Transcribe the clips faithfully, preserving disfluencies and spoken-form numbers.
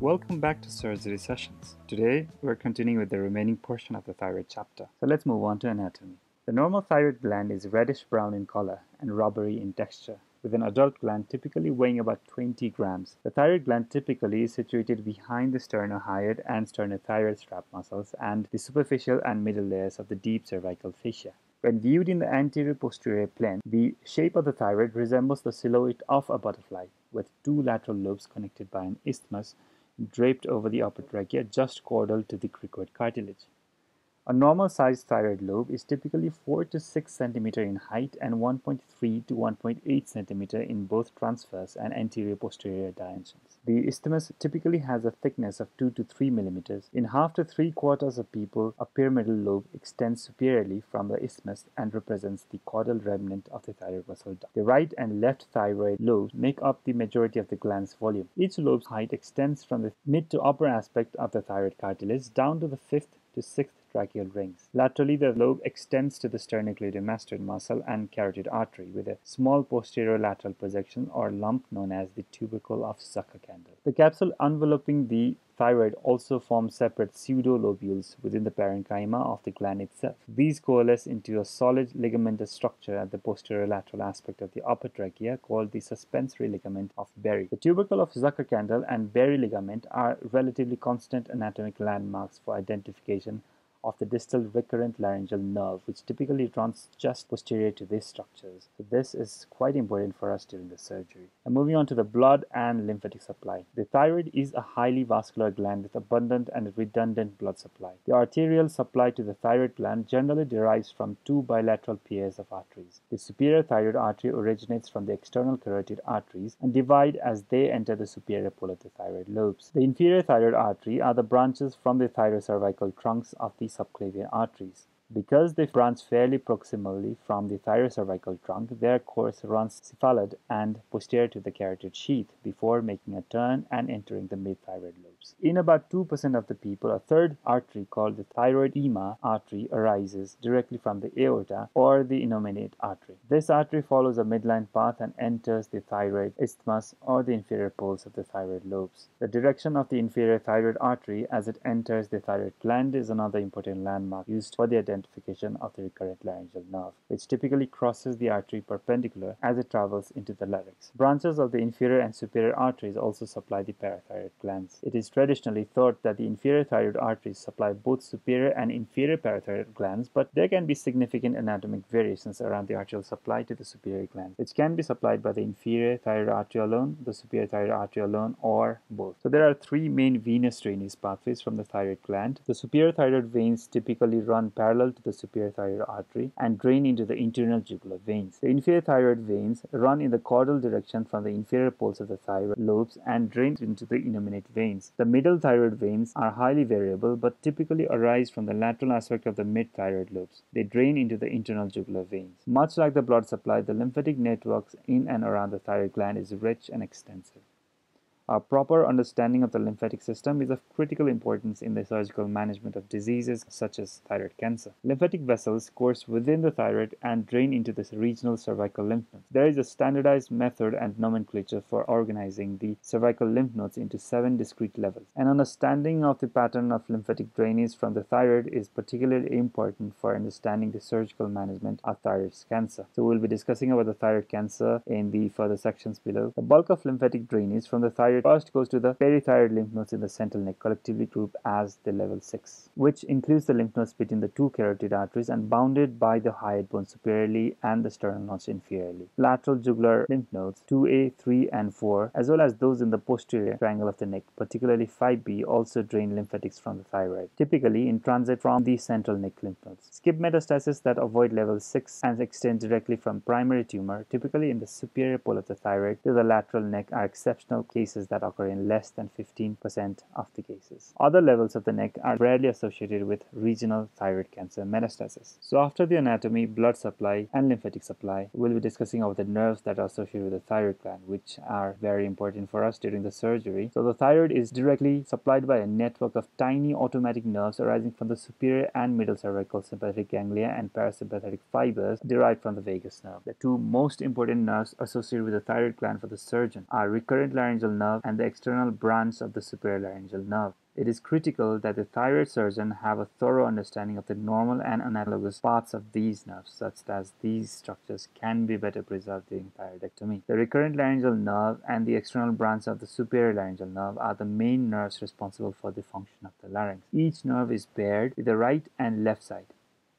Welcome back to Surgery Sessions. Today, we're continuing with the remaining portion of the thyroid chapter. So let's move on to anatomy. The normal thyroid gland is reddish-brown in color and rubbery in texture, with an adult gland typically weighing about twenty grams. The thyroid gland typically is situated behind the sternohyoid and sternothyroid strap muscles and the superficial and middle layers of the deep cervical fascia. When viewed in the anterior-posterior plane, the shape of the thyroid resembles the silhouette of a butterfly, with two lateral lobes connected by an isthmus draped over the upper trachea just caudal to the cricoid cartilage. A normal-sized thyroid lobe is typically four to six centimeters in height and one point three to one point eight centimeters in both transverse and anterior-posterior dimensions. The isthmus typically has a thickness of two to three millimeters. In half to three quarters of people, a pyramidal lobe extends superiorly from the isthmus and represents the caudal remnant of the thyroid muscle duct. The right and left thyroid lobes make up the majority of the gland's volume. Each lobe's height extends from the mid to upper aspect of the thyroid cartilage down to the fifth to sixth tracheal rings. Laterally, the lobe extends to the sternocleidomastoid muscle and carotid artery with a small posterior lateral projection or lump known as the tubercle of Zuckerkandl. The capsule enveloping the thyroid also forms separate pseudolobules within the parenchyma of the gland itself. These coalesce into a solid ligamentous structure at the posterior lateral aspect of the upper trachea called the suspensory ligament of Berry. The tubercle of Zuckerkandl and Berry ligament are relatively constant anatomic landmarks for identification of the distal recurrent laryngeal nerve, which typically runs just posterior to these structures. So this is quite important for us during the surgery. And moving on to the blood and lymphatic supply. The thyroid is a highly vascular gland with abundant and redundant blood supply. The arterial supply to the thyroid gland generally derives from two bilateral pairs of arteries. The superior thyroid artery originates from the external carotid arteries and divide as they enter the superior pole of the thyroid lobes. The inferior thyroid artery are the branches from the thyrocervical trunks of the subclavian arteries. Because they branch fairly proximally from the thyrocervical trunk, their course runs cephalid and posterior to the carotid sheath before making a turn and entering the mid-thyroid lobes. In about two percent of the people, a third artery called the thyroidema artery arises directly from the aorta or the innominate artery. This artery follows a midline path and enters the thyroid isthmus or the inferior poles of the thyroid lobes. The direction of the inferior thyroid artery as it enters the thyroid gland is another important landmark used for the identification identification of the recurrent laryngeal nerve, which typically crosses the artery perpendicular as it travels into the larynx. Branches of the inferior and superior arteries also supply the parathyroid glands. It is traditionally thought that the inferior thyroid arteries supply both superior and inferior parathyroid glands, but there can be significant anatomic variations around the arterial supply to the superior gland, which can be supplied by the inferior thyroid artery alone, the superior thyroid artery alone, or both. So there are three main venous drainage pathways from the thyroid gland. The superior thyroid veins typically run parallel to the superior thyroid artery and drain into the internal jugular veins. The inferior thyroid veins run in the caudal direction from the inferior poles of the thyroid lobes and drain into the innominate veins. The middle thyroid veins are highly variable but typically arise from the lateral aspect of the mid-thyroid lobes. They drain into the internal jugular veins. Much like the blood supply, the lymphatic networks in and around the thyroid gland is rich and extensive. A proper understanding of the lymphatic system is of critical importance in the surgical management of diseases such as thyroid cancer. Lymphatic vessels course within the thyroid and drain into the regional cervical lymph nodes. There is a standardized method and nomenclature for organizing the cervical lymph nodes into seven discrete levels. An understanding of the pattern of lymphatic drainage from the thyroid is particularly important for understanding the surgical management of thyroid cancer. So we'll be discussing about the thyroid cancer in the further sections below. The bulk of lymphatic drainage from the thyroid first goes to the perithyroid lymph nodes in the central neck, collectively grouped as the level six, which includes the lymph nodes between the two carotid arteries and bounded by the hyoid bone superiorly and the sternal notch inferiorly. Lateral jugular lymph nodes two A, three, and four, as well as those in the posterior triangle of the neck, particularly five B, also drain lymphatics from the thyroid, typically in transit from the central neck lymph nodes. Skip metastases that avoid level six and extend directly from primary tumor, typically in the superior pole of the thyroid, to the lateral neck are exceptional cases that occur in less than fifteen percent of the cases. Other levels of the neck are rarely associated with regional thyroid cancer metastasis. So after the anatomy, blood supply, and lymphatic supply, we'll be discussing about the nerves that are associated with the thyroid gland, which are very important for us during the surgery. So the thyroid is directly supplied by a network of tiny automatic nerves arising from the superior and middle cervical sympathetic ganglia and parasympathetic fibers derived from the vagus nerve. The two most important nerves associated with the thyroid gland for the surgeon are recurrent laryngeal nerve nerve and the external branch of the superlaryngeal nerve. It is critical that the thyroid surgeon have a thorough understanding of the normal and analogous parts of these nerves, such that these structures can be better preserved during thyroidectomy. The recurrent laryngeal nerve and the external branch of the superior laryngeal nerve are the main nerves responsible for the function of the larynx. Each nerve is paired with the right and left side.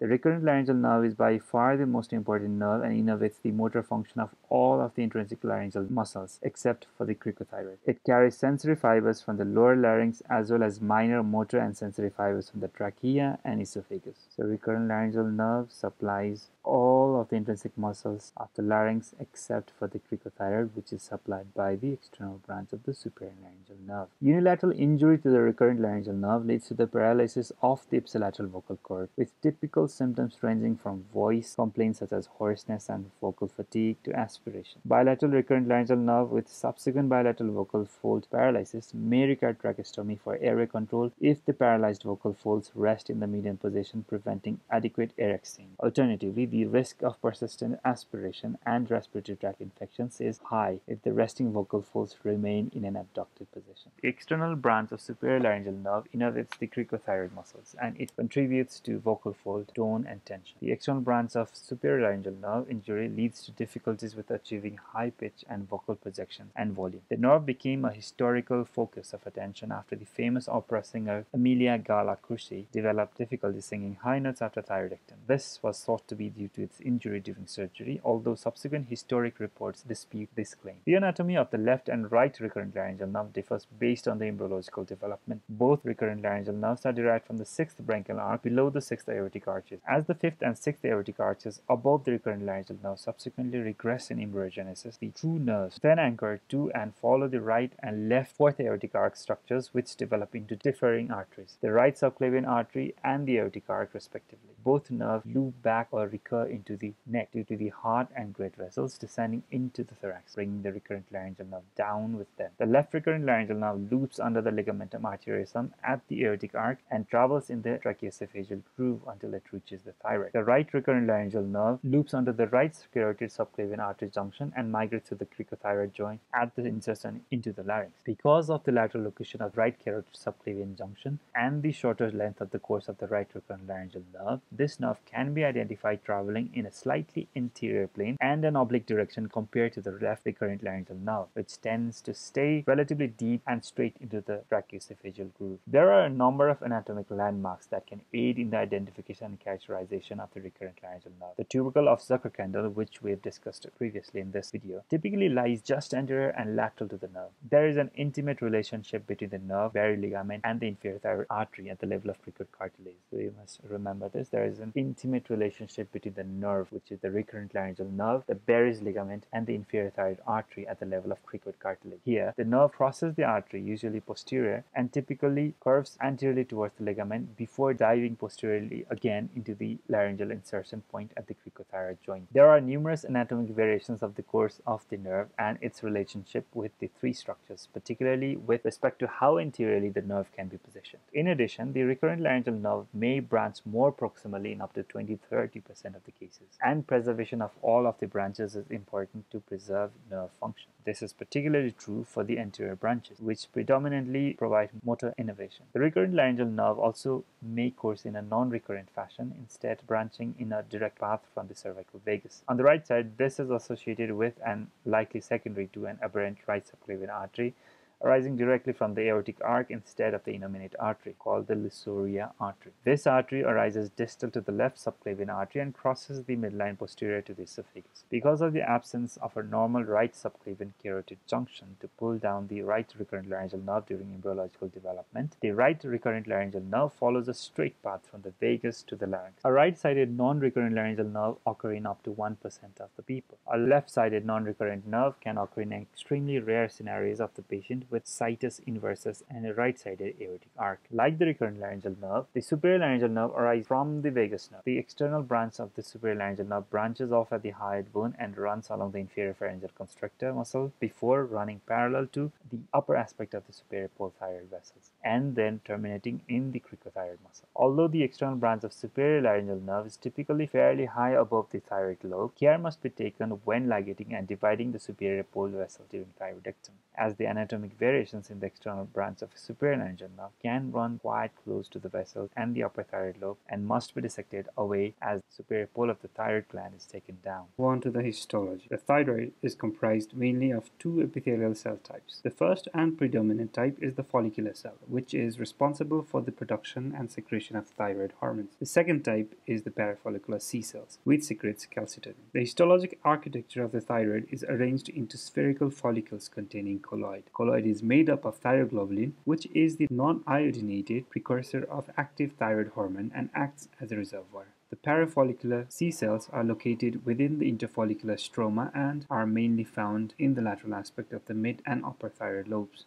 The recurrent laryngeal nerve is by far the most important nerve and innervates the motor function of all of the intrinsic laryngeal muscles except for the cricothyroid. It carries sensory fibers from the lower larynx as well as minor motor and sensory fibers from the trachea and esophagus. So recurrent laryngeal nerve supplies all of the intrinsic muscles of the larynx except for the cricothyroid, which is supplied by the external branch of the superior laryngeal nerve. Unilateral injury to the recurrent laryngeal nerve leads to the paralysis of the ipsilateral vocal cord, with typical symptoms ranging from voice complaints such as hoarseness and vocal fatigue to aspiration. Bilateral recurrent laryngeal nerve with subsequent bilateral vocal fold paralysis may require tracheostomy for airway control if the paralyzed vocal folds rest in the median position, preventing adequate air exchange. Alternatively, the risk of persistent aspiration and respiratory tract infections is high if the resting vocal folds remain in an abducted position. The external branch of superior laryngeal nerve innervates the cricothyroid muscles, and it contributes to vocal fold tone and tension. The external branch of superior laryngeal nerve injury leads to difficulties with achieving high pitch and vocal projection and volume. The nerve became a historical focus of attention after the famous opera singer Amelia Galli-Curci developed difficulty singing high notes after thyroidectomy. This was thought to be due to its injury during surgery, although subsequent historic reports dispute this claim. The anatomy of the left and right recurrent laryngeal nerve differs based on the embryological development. Both recurrent laryngeal nerves are derived from the sixth branchial arc below the sixth aortic arches. As the fifth and sixth aortic arches above the recurrent laryngeal nerve subsequently regress in embryogenesis, the true nerves then anchor to and follow the right and left fourth aortic arc structures, which develop into differing arteries, the right subclavian artery and the aortic arc respectively. Both nerves loop back or recur into the neck due to the heart and great vessels descending into the thorax, bringing the recurrent laryngeal nerve down with them. The left recurrent laryngeal nerve loops under the ligamentum arteriosum at the aortic arc and travels in the tracheoesophageal groove until it reaches the thyroid. The right recurrent laryngeal nerve loops under the right carotid subclavian artery junction and migrates to the cricothyroid joint at the insertion into the larynx. Because of the lateral location of right carotid subclavian junction and the shorter length of the course of the right recurrent laryngeal nerve, this nerve can be identified traveling in a slightly interior plane and an oblique direction compared to the left recurrent laryngeal nerve, which tends to stay relatively deep and straight into the tracheoesophageal groove. There are a number of anatomic landmarks that can aid in the identification and characterization of the recurrent laryngeal nerve. The tubercle of Zuckerkandl, which we have discussed previously in this video, typically lies just anterior and lateral to the nerve. There is an intimate relationship between the nerve, berry ligament, and the inferior thyroid artery at the level of cricut cartilage. So you must remember this. There is an intimate relationship between the nerve, which is the recurrent laryngeal nerve, the Berry ligament, and the inferior thyroid artery at the level of cricut cartilage. Here, the nerve crosses the artery, usually posterior, and typically curves anteriorly towards the ligament before diving posteriorly again into the laryngeal insertion point at the cricothyroid joint. There are numerous anatomic variations of the course of the nerve and its relationship with the three structures, particularly with respect to how anteriorly the nerve can be positioned. In addition, the recurrent laryngeal nerve may branch more proximally in up to twenty to thirty percent of the cases, and preservation of all of the branches is important to preserve nerve function. This is particularly true for the anterior branches, which predominantly provide motor innervation. The recurrent laryngeal nerve also may course in a non-recurrent fashion, instead branching in a direct path from the cervical vagus. On the right side, this is associated with and likely secondary to an aberrant right subclavian artery arising directly from the aortic arc instead of the innominate artery, called the lusoria artery. This artery arises distal to the left subclavian artery and crosses the midline posterior to the esophagus. Because of the absence of a normal right subclavian carotid junction to pull down the right recurrent laryngeal nerve during embryological development, the right recurrent laryngeal nerve follows a straight path from the vagus to the larynx. A right-sided non-recurrent laryngeal nerve occurs in up to one percent of the people. A left-sided non-recurrent nerve can occur in extremely rare scenarios of the patient with situs inversus and a right-sided aortic arc. Like the recurrent laryngeal nerve, the superior laryngeal nerve arises from the vagus nerve. The external branch of the superior laryngeal nerve branches off at the hyoid bone and runs along the inferior pharyngeal constrictor muscle before running parallel to the upper aspect of the superior parathyroid vessels and then terminating in the cricothyroid muscle. Although the external branch of superior laryngeal nerve is typically fairly high above the thyroid lobe, care must be taken when ligating and dividing the superior pole vessel during thyroidectomy, as the anatomic variations in the external branch of a superior laryngeal nerve can run quite close to the vessels and the upper thyroid lobe and must be dissected away as the superior pole of the thyroid gland is taken down. Go on to the histology. The thyroid is comprised mainly of two epithelial cell types. The first and predominant type is the follicular cell, which is responsible for the production and secretion of thyroid hormones. The second type is the parafollicular C-cells, which secretes calcitonin. The histologic architecture of the thyroid is arranged into spherical follicles containing colloid. Colloid is made up of thyroglobulin, which is the non-iodinated precursor of active thyroid hormone and acts as a reservoir. The parafollicular C-cells are located within the interfollicular stroma and are mainly found in the lateral aspect of the mid and upper thyroid lobes.